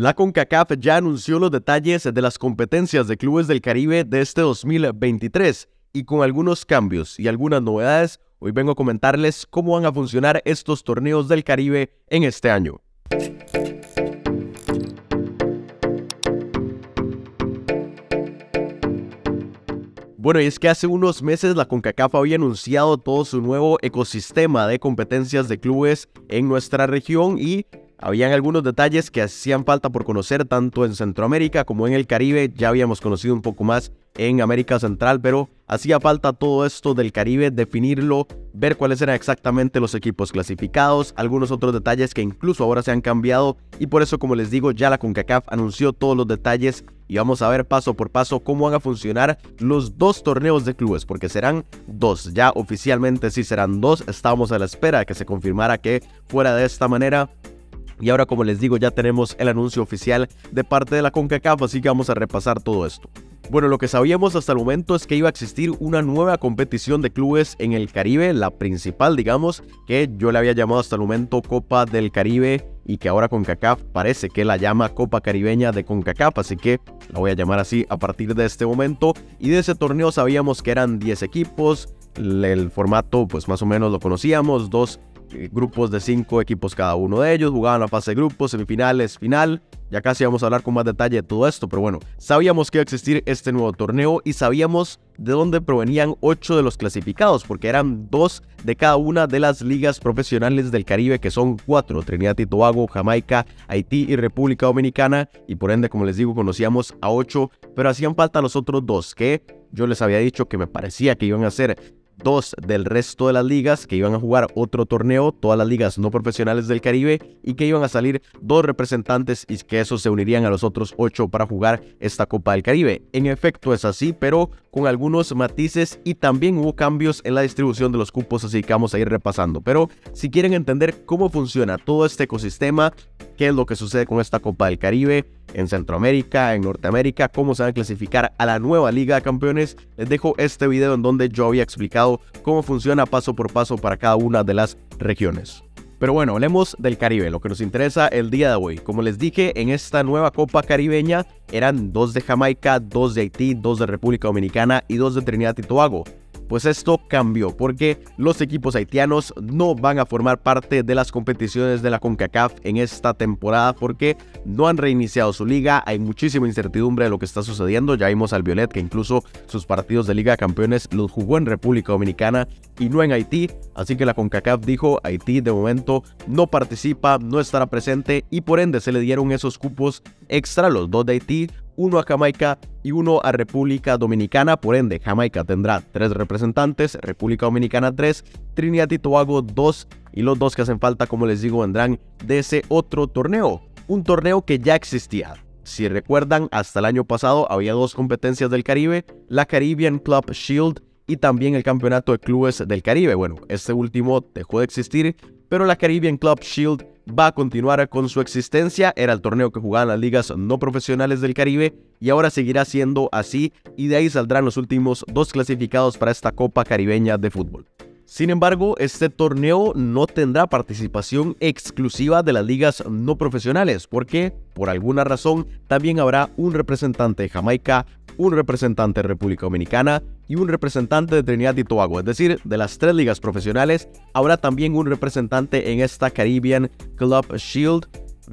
La CONCACAF ya anunció los detalles de las competencias de clubes del Caribe de este 2023 y con algunos cambios y algunas novedades, hoy vengo a comentarles cómo van a funcionar estos torneos del Caribe en este año. Bueno, y es que hace unos meses la CONCACAF había anunciado todo su nuevo ecosistema de competencias de clubes en nuestra región y habían algunos detalles que hacían falta por conocer tanto en Centroamérica como en el Caribe. Ya habíamos conocido un poco más en América Central, pero hacía falta todo esto del Caribe, definirlo, ver cuáles eran exactamente los equipos clasificados, algunos otros detalles que incluso ahora se han cambiado y por eso, como les digo, ya la CONCACAF anunció todos los detalles y vamos a ver paso por paso cómo van a funcionar los dos torneos de clubes, porque serán dos, ya oficialmente sí serán dos. Estábamos a la espera de que se confirmara que fuera de esta manera. Y ahora, como les digo, ya tenemos el anuncio oficial de parte de la CONCACAF, así que vamos a repasar todo esto. Bueno, lo que sabíamos hasta el momento es que iba a existir una nueva competición de clubes en el Caribe, la principal, digamos, que yo le había llamado hasta el momento Copa del Caribe y que ahora CONCACAF parece que la llama Copa Caribeña de CONCACAF, así que la voy a llamar así a partir de este momento. Y de ese torneo sabíamos que eran 10 equipos, el formato pues más o menos lo conocíamos, dos grupos de 5 equipos cada uno de ellos, jugaban la fase de grupos, semifinales, final. Ya casi vamos a hablar con más detalle de todo esto, pero bueno, sabíamos que iba a existir este nuevo torneo y sabíamos de dónde provenían 8 de los clasificados, porque eran 2 de cada una de las ligas profesionales del Caribe, que son 4, Trinidad y Tobago, Jamaica, Haití y República Dominicana, y por ende, como les digo, conocíamos a 8, pero hacían falta los otros 2, que yo les había dicho que me parecía que iban a ser 2 del resto de las ligas, que iban a jugar otro torneo, todas las ligas no profesionales del Caribe, y que iban a salir 2 representantes y que esos se unirían a los otros 8 para jugar esta Copa del Caribe. En efecto es así, pero con algunos matices, y también hubo cambios en la distribución de los cupos, así que vamos a ir repasando. Pero si quieren entender cómo funciona todo este ecosistema, qué es lo que sucede con esta Copa del Caribe en Centroamérica, en Norteamérica, cómo se van a clasificar a la nueva Liga de Campeones, les dejo este video en donde yo había explicado cómo funciona paso por paso para cada una de las regiones. Pero bueno, hablemos del Caribe, lo que nos interesa el día de hoy. Como les dije, en esta nueva Copa Caribeña eran 2 de Jamaica, 2 de Haití, 2 de República Dominicana y 2 de Trinidad y Tobago. Pues esto cambió porque los equipos haitianos no van a formar parte de las competiciones de la CONCACAF en esta temporada porque no han reiniciado su liga. Hay muchísima incertidumbre de lo que está sucediendo. Ya vimos al Violet, que incluso sus partidos de Liga de Campeones los jugó en República Dominicana y no en Haití. Así que la CONCACAF dijo: Haití de momento no participa, no estará presente, y por ende se le dieron esos cupos extra, los 2 de Haití, 1 a Jamaica y 1 a República Dominicana. Por ende, Jamaica tendrá 3 representantes, República Dominicana 3, Trinidad y Tobago 2, y los 2 que hacen falta, como les digo, vendrán de ese otro torneo, un torneo que ya existía. Si recuerdan, hasta el año pasado había 2 competencias del Caribe, la Caribbean Club Shield y también el Campeonato de Clubes del Caribe. Bueno, este último dejó de existir, pero la Caribbean Club Shield va a continuar con su existencia. Era el torneo que jugaban las ligas no profesionales del Caribe y ahora seguirá siendo así, y de ahí saldrán los últimos 2 clasificados para esta Copa Caribeña de fútbol. Sin embargo, este torneo no tendrá participación exclusiva de las ligas no profesionales porque, por alguna razón, también habrá un representante de Jamaica, un representante de República Dominicana y un representante de Trinidad y Tobago. Es decir, de las 3 ligas profesionales habrá también un representante en esta Caribbean Club Shield.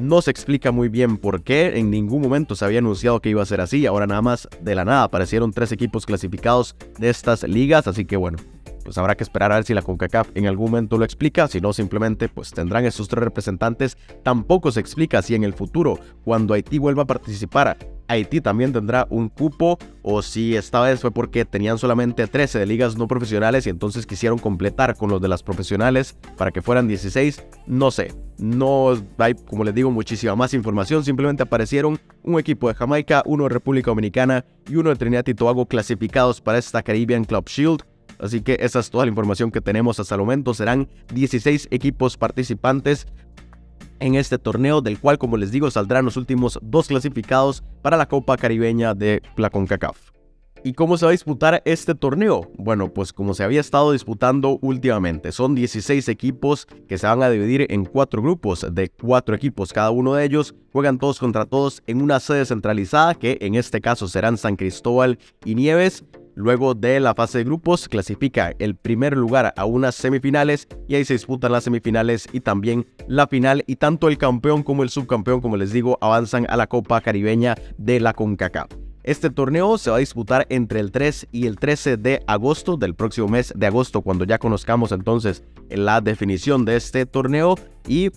No se explica muy bien por qué, en ningún momento se había anunciado que iba a ser así, ahora nada más de la nada aparecieron 3 equipos clasificados de estas ligas, así que bueno, pues habrá que esperar a ver si la CONCACAF en algún momento lo explica, si no simplemente pues tendrán esos 3 representantes. Tampoco se explica si en el futuro, cuando Haití vuelva a participar, Haití también tendrá un cupo, o si esta vez fue porque tenían solamente 13 de ligas no profesionales y entonces quisieron completar con los de las profesionales para que fueran 16, no sé. No hay, como les digo, muchísima más información, simplemente aparecieron un equipo de Jamaica, uno de República Dominicana y uno de Trinidad y Tobago clasificados para esta Caribbean Club Shield. Así que esa es toda la información que tenemos hasta el momento. Serán 16 equipos participantes en este torneo, del cual, como les digo, saldrán los últimos 2 clasificados para la Copa Caribeña de la CONCACAF. ¿Y cómo se va a disputar este torneo? Bueno, pues como se había estado disputando últimamente, son 16 equipos que se van a dividir en 4 grupos de 4 equipos. Cada uno de ellos juegan todos contra todos en una sede centralizada, que en este caso serán San Cristóbal y Nieves. Luego de la fase de grupos, clasifica el primer lugar a unas semifinales y ahí se disputan las semifinales y también la final. Y tanto el campeón como el subcampeón, como les digo, avanzan a la Copa Caribeña de la CONCACAF. Este torneo se va a disputar entre el 3 y el 13 de agosto del próximo mes de agosto, cuando ya conozcamos entonces la definición de este torneo, y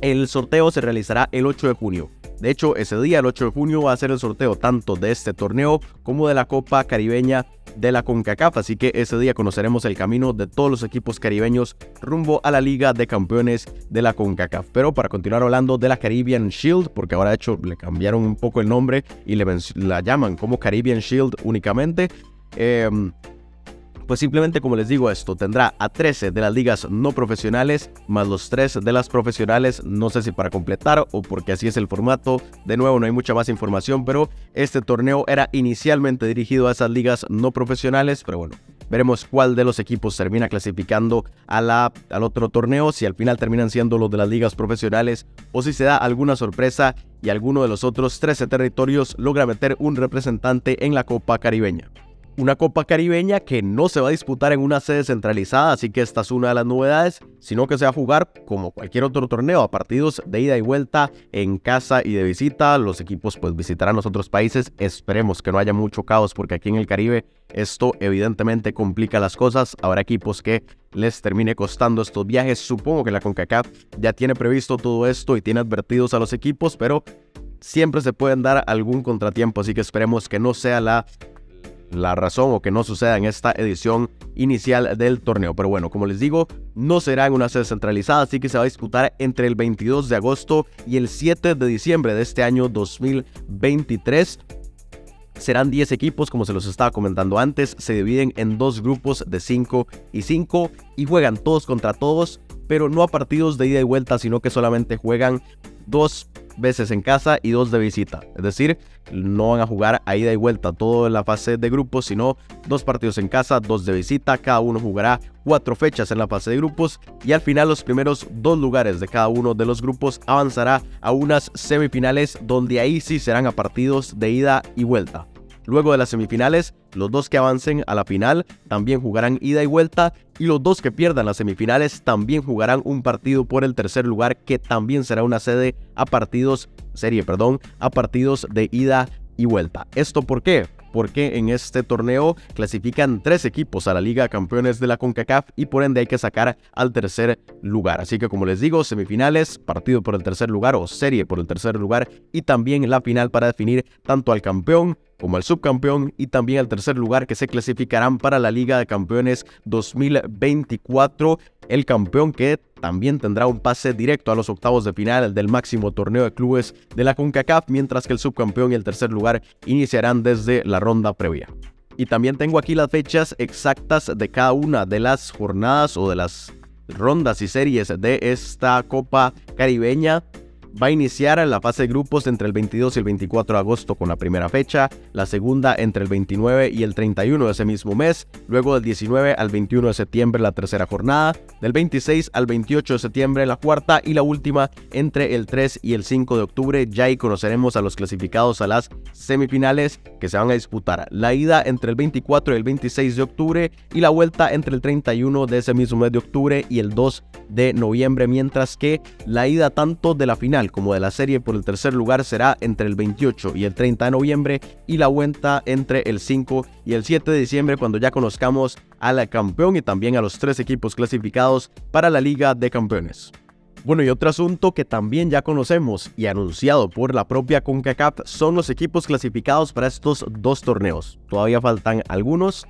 el sorteo se realizará el 8 de junio. De hecho, ese día, el 8 de junio, va a ser el sorteo tanto de este torneo como de la Copa Caribeña de la CONCACAF, así que ese día conoceremos el camino de todos los equipos caribeños rumbo a la Liga de Campeones de la CONCACAF. Pero para continuar hablando de la Caribbean Shield, porque ahora de hecho le cambiaron un poco el nombre y la llaman como Caribbean Shield únicamente, pues simplemente, como les digo, esto tendrá a 13 de las ligas no profesionales más los 3 de las profesionales. No sé si para completar o porque así es el formato. De nuevo, no hay mucha más información, pero este torneo era inicialmente dirigido a esas ligas no profesionales. Pero bueno, veremos cuál de los equipos termina clasificando al otro torneo, si al final terminan siendo los de las ligas profesionales o si se da alguna sorpresa y alguno de los otros 13 territorios logra meter un representante en la Copa Caribeña. Una Copa Caribeña que no se va a disputar en una sede centralizada, así que esta es una de las novedades, sino que se va a jugar como cualquier otro torneo, a partidos de ida y vuelta, en casa y de visita. Los equipos pues visitarán los otros países. Esperemos que no haya mucho caos, porque aquí en el Caribe esto evidentemente complica las cosas. Habrá equipos que les termine costando estos viajes. Supongo que la CONCACAF ya tiene previsto todo esto y tiene advertidos a los equipos, pero siempre se pueden dar algún contratiempo, así que esperemos que no sea la razón o que no suceda en esta edición inicial del torneo. Pero bueno, como les digo, no será en una sede centralizada, así que se va a disputar entre el 22 de agosto y el 7 de diciembre de este año 2023. Serán 10 equipos, como se los estaba comentando antes. Se dividen en 2 grupos de 5 y 5 y juegan todos contra todos, pero no a partidos de ida y vuelta, sino que solamente juegan 2 veces en casa y 2 de visita. Es decir, no van a jugar a ida y vuelta toda la fase de grupos, sino 2 partidos en casa, 2 de visita. Cada uno jugará 4 fechas en la fase de grupos y al final los primeros 2 lugares de cada uno de los grupos avanzará a unas semifinales, donde ahí sí serán a partidos de ida y vuelta. Luego de las semifinales, los 2 que avancen a la final también jugarán ida y vuelta, y los 2 que pierdan las semifinales también jugarán un partido por el tercer lugar, que también será una serie a partidos de ida y vuelta. ¿Esto por qué? Porque en este torneo clasifican 3 equipos a la Liga de Campeones de la CONCACAF y por ende hay que sacar al tercer lugar. Así que, como les digo, semifinales, partido por el tercer lugar o serie por el tercer lugar, y también la final para definir tanto al campeón como al subcampeón y también al tercer lugar, que se clasificarán para la Liga de Campeones 2024. El campeón, que también tendrá un pase directo a los octavos de final del máximo torneo de clubes de la CONCACAF, mientras que el subcampeón y el tercer lugar iniciarán desde la ronda previa. Y también tengo aquí las fechas exactas de cada una de las jornadas o de las rondas y series de esta Copa Caribeña. Va a iniciar la fase de grupos entre el 22 y el 24 de agosto con la primera fecha, la segunda entre el 29 y el 31 de ese mismo mes, luego del 19 al 21 de septiembre la tercera jornada, del 26 al 28 de septiembre la cuarta y la última entre el 3 y el 5 de octubre. Ya ahí conoceremos a los clasificados a las semifinales, que se van a disputar la ida entre el 24 y el 26 de octubre y la vuelta entre el 31 de ese mismo mes de octubre y el 2 de noviembre, mientras que la ida tanto de la final como de la serie por el tercer lugar será entre el 28 y el 30 de noviembre y la vuelta entre el 5 y el 7 de diciembre, cuando ya conozcamos al campeón y también a los 3 equipos clasificados para la Liga de Campeones. Bueno, y otro asunto que también ya conocemos y anunciado por la propia CONCACAF son los equipos clasificados para estos 2 torneos. Todavía faltan algunos,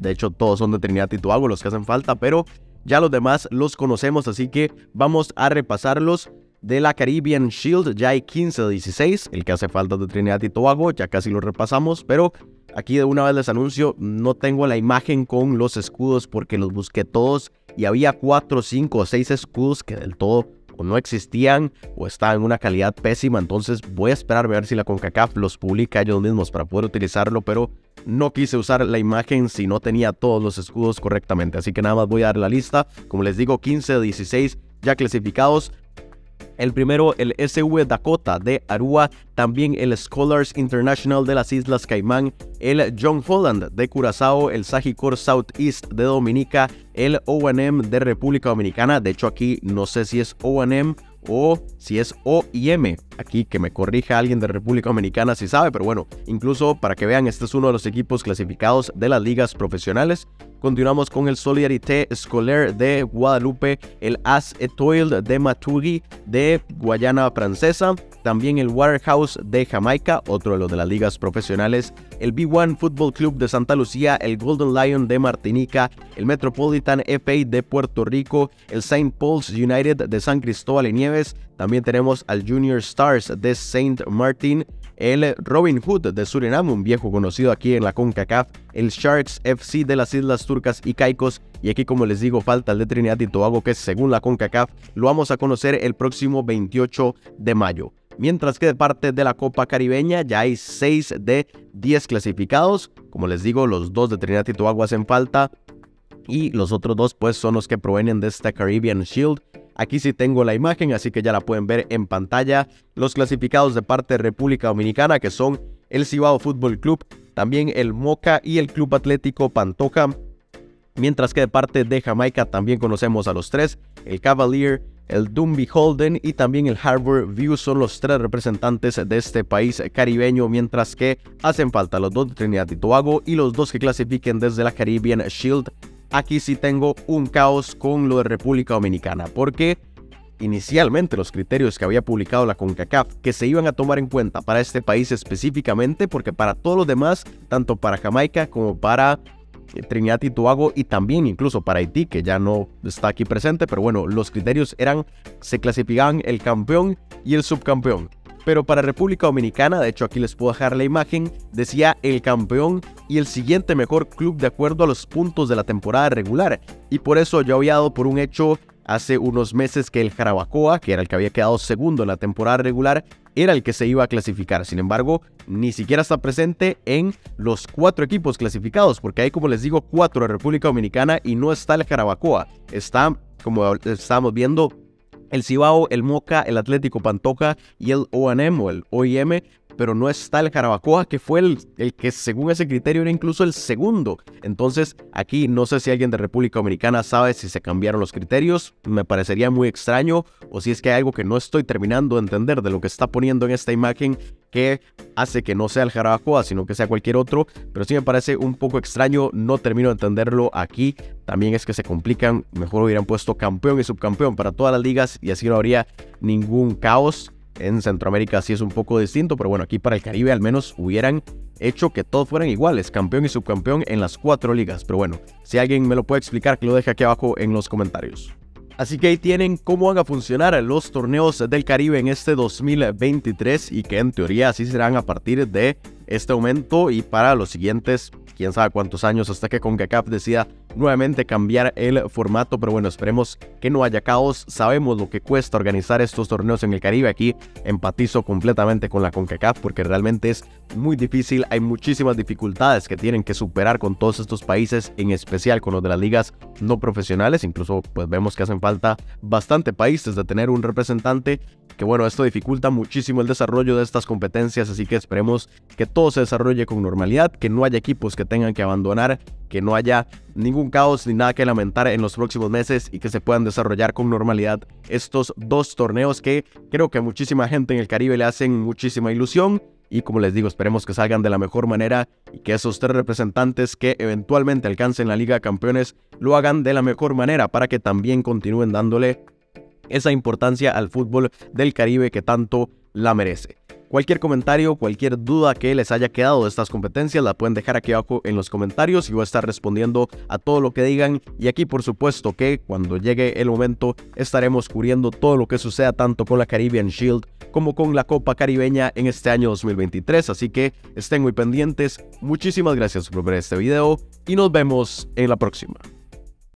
de hecho todos son de Trinidad y Tobago los que hacen falta, pero ya los demás los conocemos, así que vamos a repasarlos. De la Caribbean Shield ya hay 15 de 16, el que hace falta de Trinidad y Tobago, ya casi lo repasamos, pero aquí de una vez les anuncio, no tengo la imagen con los escudos porque los busqué todos y había 4, 5 o 6 escudos que del todo o no existían o estaban en una calidad pésima, entonces voy a esperar a ver si la CONCACAF los publica ellos mismos para poder utilizarlo, pero no quise usar la imagen si no tenía todos los escudos correctamente, así que nada más voy a dar la lista. Como les digo, 15 de 16 ya clasificados. El primero, el SV Dakota de Aruba, también el Scholars International de las Islas Caimán, el John Holland de Curazao, el Sagicor Southeast de Dominica, el O&M de República Dominicana. De hecho, aquí no sé si es O&M o si es O&M. Aquí que me corrija alguien de República Dominicana si sabe, pero bueno, incluso para que vean, este es uno de los equipos clasificados de las ligas profesionales. Continuamos con el Solidarité Scholar de Guadalupe, el As-Etoile de Matugi de Guayana Francesa, también el Waterhouse de Jamaica, otro de los de las ligas profesionales, el B1 Football Club de Santa Lucía, el Golden Lion de Martinica, el Metropolitan FA de Puerto Rico, el St. Paul's United de San Cristóbal y Nieves, también tenemos al Junior Stars de Saint Martin, el Robin Hood de Surinam, un viejo conocido aquí en la CONCACAF, el Sharks FC de las Islas Turcas y Caicos, y aquí, como les digo, falta el de Trinidad y Tobago, que según la CONCACAF lo vamos a conocer el próximo 28 de mayo. Mientras que de parte de la Copa Caribeña ya hay 6 de 10 clasificados. Como les digo, los 2 de Trinidad y Tobago hacen falta, y los otros 2 pues son los que provienen de esta Caribbean Shield. Aquí sí tengo la imagen, así que ya la pueden ver en pantalla. Los clasificados de parte de República Dominicana, que son el Cibao Football Club, también el Moca y el Club Atlético Pantoja. Mientras que de parte de Jamaica también conocemos a los 3, el Cavalier, el Dumby Holden y también el Harbour View son los 3 representantes de este país caribeño, mientras que hacen falta los 2 de Trinidad y Tobago y los 2 que clasifiquen desde la Caribbean Shield. Aquí sí tengo un caos con lo de República Dominicana, porque inicialmente los criterios que había publicado la CONCACAF que se iban a tomar en cuenta para este país específicamente, porque para todos los demás, tanto para Jamaica como para Trinidad y Tobago y también incluso para Haití, que ya no está aquí presente, pero bueno, los criterios eran, se clasificaban el campeón y el subcampeón. Pero para República Dominicana, de hecho aquí les puedo dejar la imagen, decía el campeón y el siguiente mejor club de acuerdo a los puntos de la temporada regular. Y por eso yo había dado por un hecho hace unos meses que el Jarabacoa, que era el que había quedado segundo en la temporada regular, era el que se iba a clasificar. Sin embargo, ni siquiera está presente en los 4 equipos clasificados, porque hay, como les digo, 4 de República Dominicana y no está el Jarabacoa. Está, como estábamos viendo, el Cibao, el Moca, el Atlético Pantoja y el O&M o el O&M, pero no está el Jarabacoa, que fue el que según ese criterio era incluso el segundo. Entonces aquí no sé si alguien de República Dominicana sabe si se cambiaron los criterios, me parecería muy extraño, o si es que hay algo que no estoy terminando de entender de lo que está poniendo en esta imagen que hace que no sea el Jarabacoa, sino que sea cualquier otro, pero sí me parece un poco extraño, no termino de entenderlo aquí. También es que se complican, mejor hubieran puesto campeón y subcampeón para todas las ligas y así no habría ningún caos. En Centroamérica sí es un poco distinto, pero bueno, aquí para el Caribe al menos hubieran hecho que todos fueran iguales, campeón y subcampeón en las 4 ligas. Pero bueno, si alguien me lo puede explicar, que lo deje aquí abajo en los comentarios. Así que ahí tienen cómo van a funcionar los torneos del Caribe en este 2023 y que en teoría así serán a partir de este momento y para los siguientes, quién sabe cuántos años, hasta que CONCACAF decida nuevamente cambiar el formato. Pero bueno, esperemos que no haya caos. Sabemos lo que cuesta organizar estos torneos en el Caribe. Aquí empatizo completamente con la CONCACAF porque realmente es muy difícil. Hay muchísimas dificultades que tienen que superar con todos estos países, en especial con los de las ligas no profesionales. Incluso pues vemos que hacen falta bastante países de tener un representante, que bueno, esto dificulta muchísimo el desarrollo de estas competencias. Así que esperemos que todo se desarrolle con normalidad, que no haya equipos que tengan que abandonar, que no haya ningún caos ni nada que lamentar en los próximos meses y que se puedan desarrollar con normalidad estos 2 torneos que creo que a muchísima gente en el Caribe le hacen muchísima ilusión. Y como les digo, esperemos que salgan de la mejor manera y que esos 3 representantes que eventualmente alcancen la Liga de Campeones lo hagan de la mejor manera para que también continúen dándole esa importancia al fútbol del Caribe que tanto la merece. Cualquier comentario, cualquier duda que les haya quedado de estas competencias la pueden dejar aquí abajo en los comentarios y voy a estar respondiendo a todo lo que digan. Y aquí por supuesto que cuando llegue el momento estaremos cubriendo todo lo que suceda tanto con la Caribbean Shield como con la Copa Caribeña en este año 2023. Así que estén muy pendientes. Muchísimas gracias por ver este video y nos vemos en la próxima.